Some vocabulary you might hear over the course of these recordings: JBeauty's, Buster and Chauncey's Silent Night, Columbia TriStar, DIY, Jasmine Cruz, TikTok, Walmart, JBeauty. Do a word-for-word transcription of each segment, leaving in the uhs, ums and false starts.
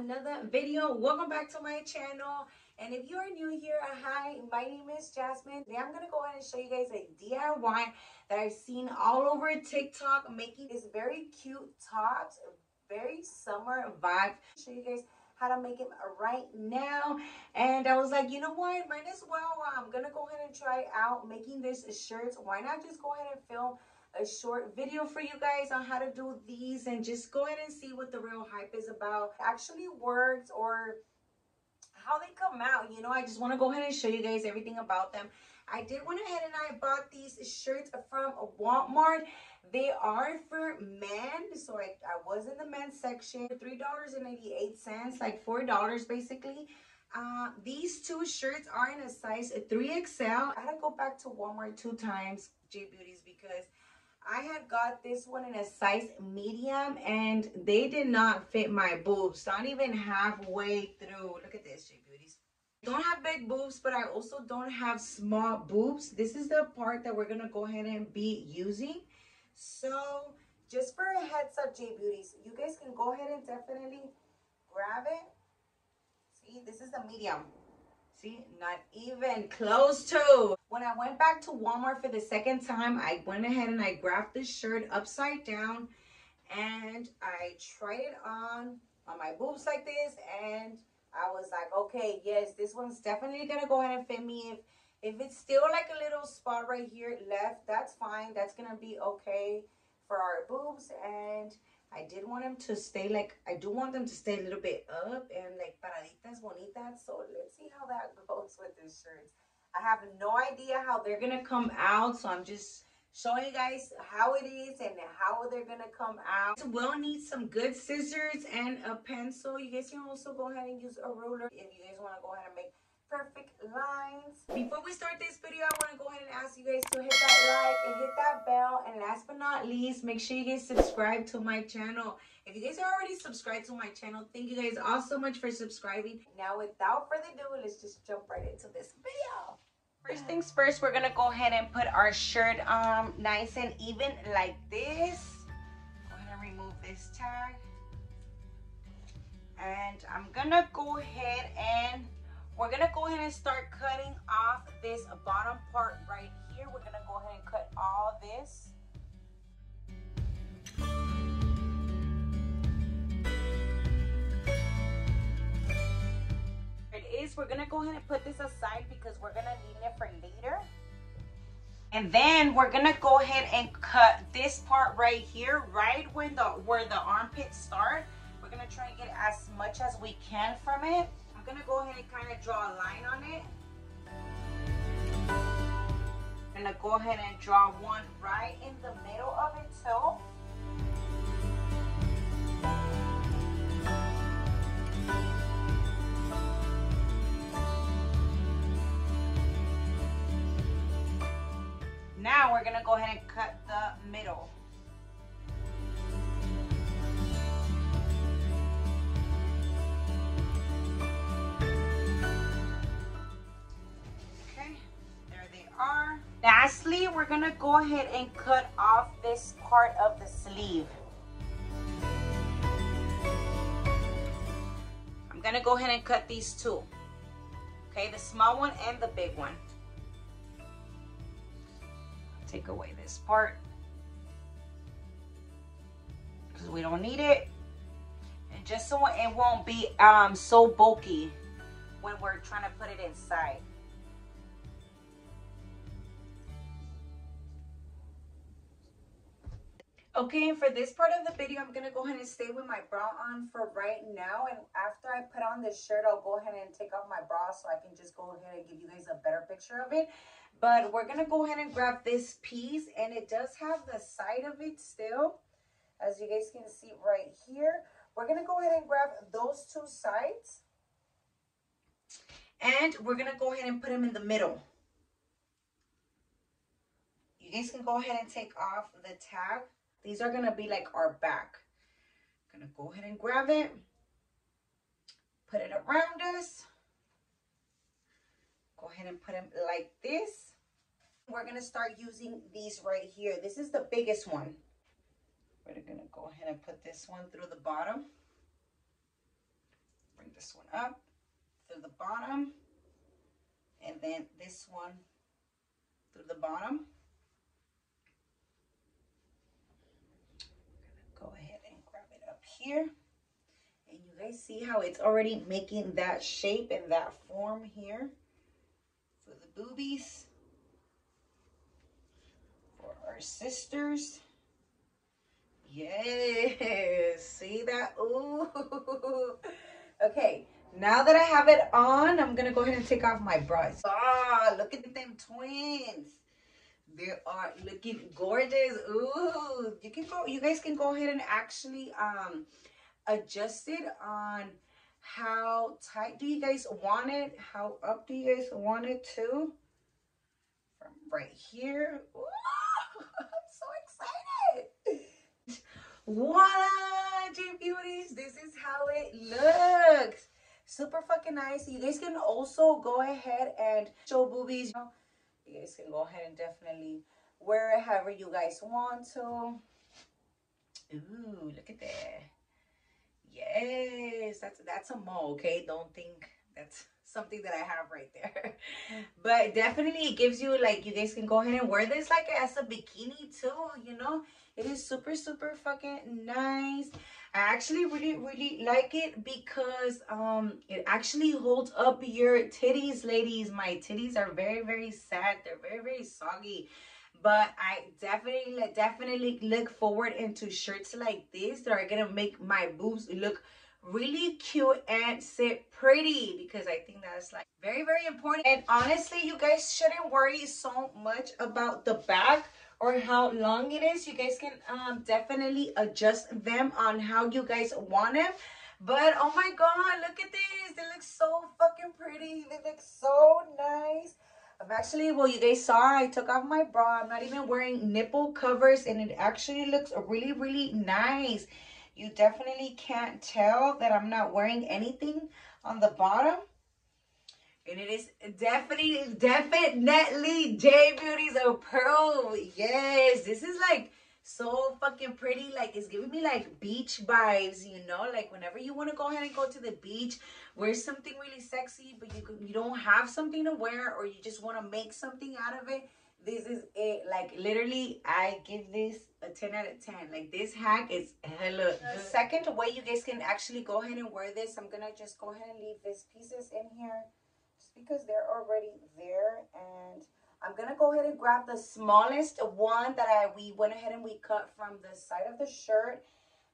another video. Welcome back to my channel. And if you are new here, hi, my name is Jasmine. Today I'm gonna go ahead and show you guys a D I Y that I've seen all over TikTok, making these very cute tops, very summer vibe. Show you guys how to make it right now. And I was like, you know what, might as well, I'm gonna go ahead and try out making this shirt. Why not just go ahead and film a short video for you guys on how to do these and just go ahead and see what the real hype is about, actually worked, or how they come out. You know, I just want to go ahead and show you guys everything about them. I did went ahead and I bought these shirts from Walmart. They are for men, so I, I was in the men's section. Three dollars and eighty-eight cents, like four dollars basically. Uh, these two shirts are in a size three X L. I had to go back to Walmart two times, JBeauty's, because I had got this one in a size medium and they did not fit my boobs. Not even halfway through. Look at this, JBeauty's. Don't have big boobs, but I also don't have small boobs. This is the part that we're going to go ahead and be using. So just for a heads up, JBeauty's, you guys can go ahead and definitely grab it. See, this is the medium. See, not even close to. When I went back to Walmart for the second time, I went ahead and I grabbed this shirt upside down and I tried it on on my boobs like this, and I was like, okay, yes, this one's definitely gonna go ahead and fit me. If, if it's still like a little spot right here left, that's fine. That's gonna be okay for our boobs. And I did want them to stay, like, I do want them to stay a little bit up and like paraditas bonitas. So let's see how that goes with this shirt. I have no idea how they're gonna come out, so I'm just showing you guys how it is and how they're gonna come out. We'll need some good scissors and a pencil. You guys can also go ahead and use a ruler if you guys want to go ahead and make perfect lines. Before we start this video, I want to go ahead and ask you guys to hit that like and hit that bell, and last but not least, make sure you guys subscribe to my channel. If you guys are already subscribed to my channel, thank you guys all so much for subscribing. Now without further ado, let's just jump right into this video. First things first, we're gonna go ahead and put our shirt um nice and even like this. Go ahead and remove this tag, and I'm gonna go ahead and we're going to go ahead and start cutting off this bottom part right here. We're going to go ahead and cut all this. It is, we're going to go ahead and put this aside because we're going to need it for later. And then we're going to go ahead and cut this part right here, right when the, where the armpits start. We're going to try and get as much as we can from it. I'm gonna go ahead and kind of draw a line on it. I'm gonna go ahead and draw one right in the middle of it too. Now we're gonna go ahead and cut the middle. Lastly, we're gonna go ahead and cut off this part of the sleeve. I'm gonna go ahead and cut these two. Okay, the small one and the big one. Take away this part because we don't need it, and just so it won't be um, so bulky when we're trying to put it inside. Okay, and for this part of the video, I'm going to go ahead and stay with my bra on for right now. And after I put on this shirt, I'll go ahead and take off my bra so I can just go ahead and give you guys a better picture of it. But we're going to go ahead and grab this piece, and it does have the side of it still, as you guys can see right here. We're going to go ahead and grab those two sides, and we're going to go ahead and put them in the middle. You guys can go ahead and take off the tab. These are going to be like our back. I'm going to go ahead and grab it. Put it around us. Go ahead and put them like this. We're going to start using these right here. This is the biggest one. We're going to go ahead and put this one through the bottom. this one up through the bottom, and then this one through the bottom. I'm gonna go ahead and grab it up here. And you guys see how it's already making that shape and that form here for the boobies, for our sisters. Yes, see that? Ooh. Okay, now that I have it on, I'm gonna go ahead and take off my bra. Ah, look at them twins. They are looking gorgeous. Ooh, you can go. You guys can go ahead and actually um adjust it on how tight do you guys want it, how up do you guys want it to. From right here. Ooh, I'm so excited. Voila, JBeauty's, this is how it looks. Super fucking nice. You guys can also go ahead and show boobies. You guys can go ahead and definitely wear it however you guys want to. Ooh, look at that. Yes, that's that's a mole. Okay, don't think that's something that I have right there. But definitely it gives you, like, you guys can go ahead and wear this like as a bikini too, you know. It is super, super fucking nice. I actually really, really like it because um, it actually holds up your titties, ladies. My titties are very, very sad. They're very, very soggy. But I definitely, definitely look forward into shirts like this that are going to make my boobs look really cute and sit pretty, because I think that's like very, very important. And honestly, you guys shouldn't worry so much about the back or how long it is. You guys can um, definitely adjust them on how you guys want them. But oh my god, look at this. They look so fucking pretty. They look so nice. I'm actually, well, you guys saw I took off my bra. I'm not even wearing nipple covers, and it actually looks really, really nice. You definitely can't tell that I'm not wearing anything on the bottom. And it is definitely, definitely JBeauty's approved. Yes, this is like so fucking pretty. Like, it's giving me like beach vibes, you know? Like, whenever you want to go ahead and go to the beach, wear something really sexy, but you, you don't have something to wear, or you just want to make something out of it. This is it. Like, literally, I give this a ten out of ten. Like, this hack is hella good. The second way you guys can actually go ahead and wear this, I'm going to just go ahead and leave these pieces in here, because they're already there. And I'm gonna go ahead and grab the smallest one that I we went ahead and we cut from the side of the shirt,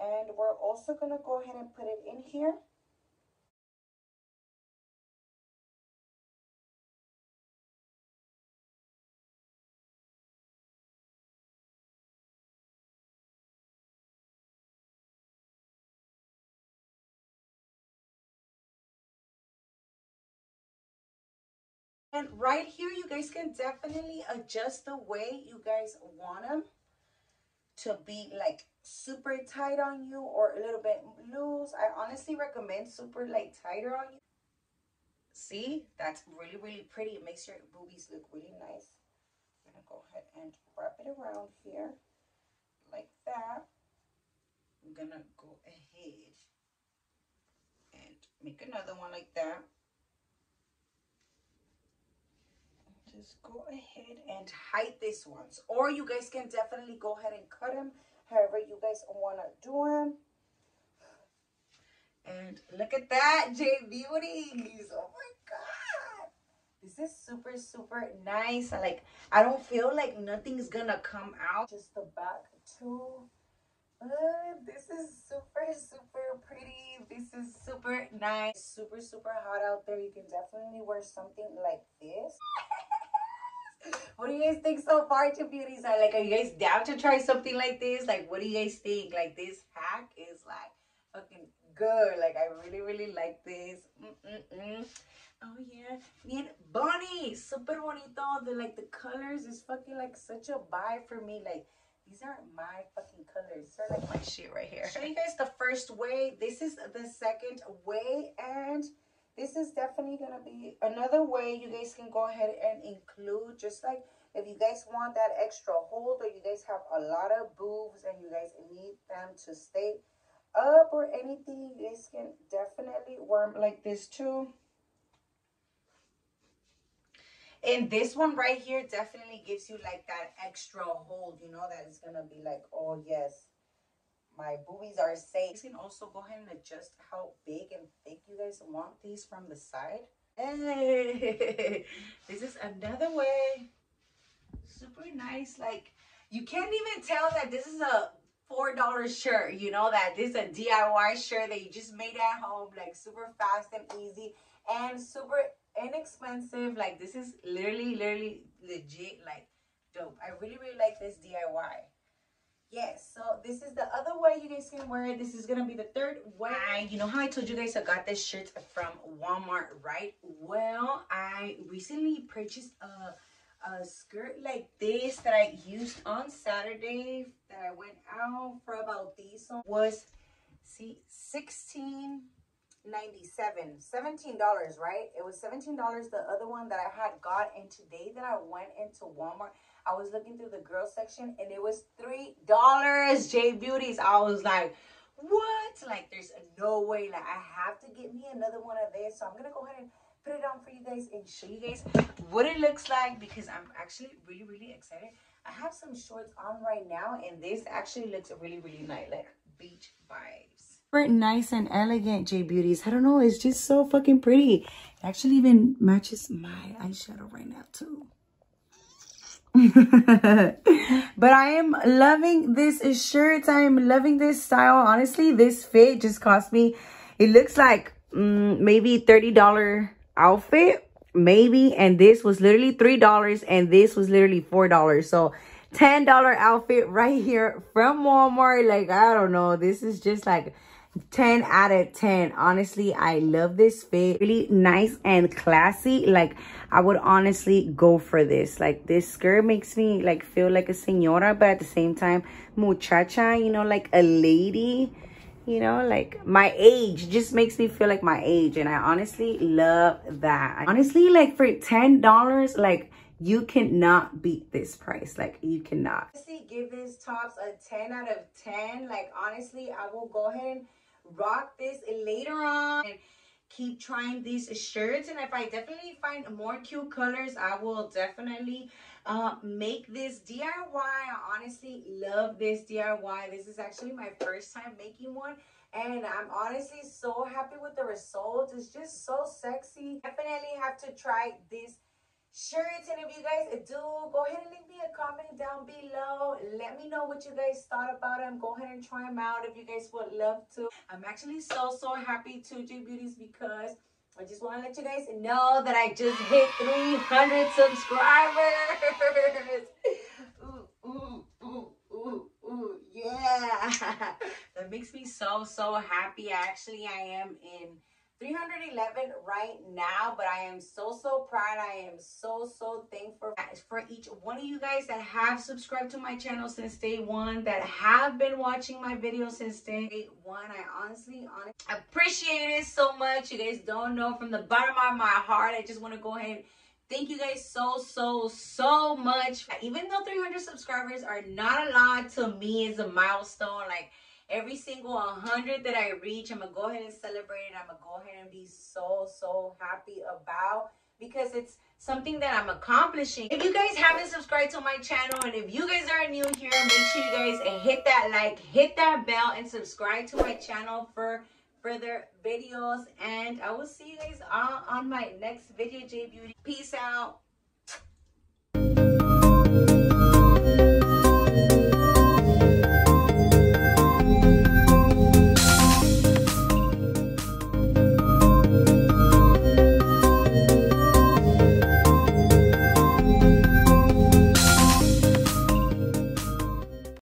and we're also gonna go ahead and put it in here. And right here, you guys can definitely adjust the way you guys want them to be, like super tight on you or a little bit loose. I honestly recommend super like tighter on you. See, that's really, really pretty. It makes your boobies look really nice. I'm gonna go ahead and wrap it around here like that. I'm gonna go ahead and make another one like that. Just go ahead and hide these ones, or you guys can definitely go ahead and cut them however you guys want to do them. And look at that, JBeauty's. Oh my god, this is super, super nice. I like, I don't feel like nothing's gonna come out, just the back too. Uh, this is super, super pretty. This is super nice. It's super, super hot out there. You can definitely wear something like this. What do you guys think so far, JBeauty's? Like, are you guys down to try something like this? Like, what do you guys think? Like, this hack is like fucking good. Like, I really, really like this. Mm-mm-mm. Oh yeah, bien bonito, super bonito. The like the colors is fucking like such a vibe for me. Like, these aren't my fucking colors. These are like my shit right here. Show you guys the first way. This is the second way, and this is definitely gonna be another way you guys can go ahead and include, just like if you guys want that extra hold, or you guys have a lot of boobs and you guys need them to stay up or anything, this can definitely warm like this too. And this one right here definitely gives you like that extra hold, you know, that is gonna be like, oh yes, my boobies are safe. You can also go ahead and adjust how big and thick you guys want these from the side. Hey, this is another way. Super nice. Like, you can't even tell that this is a four dollar shirt, you know, that this is a D I Y shirt that you just made at home, like super fast and easy and super inexpensive. Like, this is literally, literally legit, like, dope. I really, really like this D I Y. Yes, so this is the other way you guys can wear it. This is gonna be the third way. I, you know how I told you guys I got this shirt from Walmart, right? Well, I recently purchased a a skirt like this that I used on Saturday that I went out for about these was see sixteen ninety-seven, seventeen dollars, right? It was seventeen dollars the other one that I had got, and today that I went into Walmart, I was looking through the girls section and it was three dollars. JBeauty's. I was like, what? Like, there's no way. Like, I have to get me another one of this. So I'm gonna go ahead and put it on for you guys and show you guys what it looks like, because I'm actually really, really excited. I have some shorts on right now and this actually looks really, really nice, like beach vibes. Very nice and elegant, JBeauty's. I don't know, it's just so fucking pretty. It actually even matches my eyeshadow right now too. But I am loving this shirt. I am loving this style. Honestly, this fit just cost me, it looks like mm, maybe thirty dollar outfit maybe, and this was literally three dollars, and this was literally four dollars. So ten dollar outfit right here from Walmart. Like, I don't know, this is just like ten out of ten. Honestly, I love this fit. Really nice and classy. Like, I would honestly go for this. Like, this skirt makes me like feel like a señora, but at the same time muchacha, you know, like a lady, you know, like my age. Just makes me feel like my age, and I honestly love that. Honestly, like, for ten dollars, like, you cannot beat this price. Like, you cannot. Honestly, give this tops a ten out of ten. Like, honestly, I will go ahead and rock this later on and keep trying these shirts. And if I definitely find more cute colors, I will definitely uh make this D I Y. I honestly love this D I Y. This is actually my first time making one, and I'm honestly so happy with the results. It's just so sexy. Definitely have to try this shirts, and if you guys do, go ahead and leave me a comment down below. Let me know what you guys thought about them. Go ahead and try them out if you guys would love to. I'm actually so so happy to JBeauty's, because I just want to let you guys know that I just hit three hundred subscribers. Ooh, ooh, ooh, ooh, ooh, yeah. That makes me so so happy. Actually, I am in three hundred eleven right now, but I am so so proud. I am so so thankful for each one of you guys that have subscribed to my channel since day one, that have been watching my videos since day one. I honestly honestly appreciate it so much. You guys don't know, from the bottom of my heart, I just want to go ahead and thank you guys so so so much. Even though three hundred subscribers are not a lot, to me is a milestone. Like, every single one hundred that I reach, I'm going to go ahead and celebrate it. I'm going to go ahead and be so, so happy about, because it's something that I'm accomplishing. If you guys haven't subscribed to my channel, and if you guys are new here, make sure you guys hit that like, hit that bell, and subscribe to my channel for further videos. And I will see you guys on, on my next video, JBeauty. Peace out.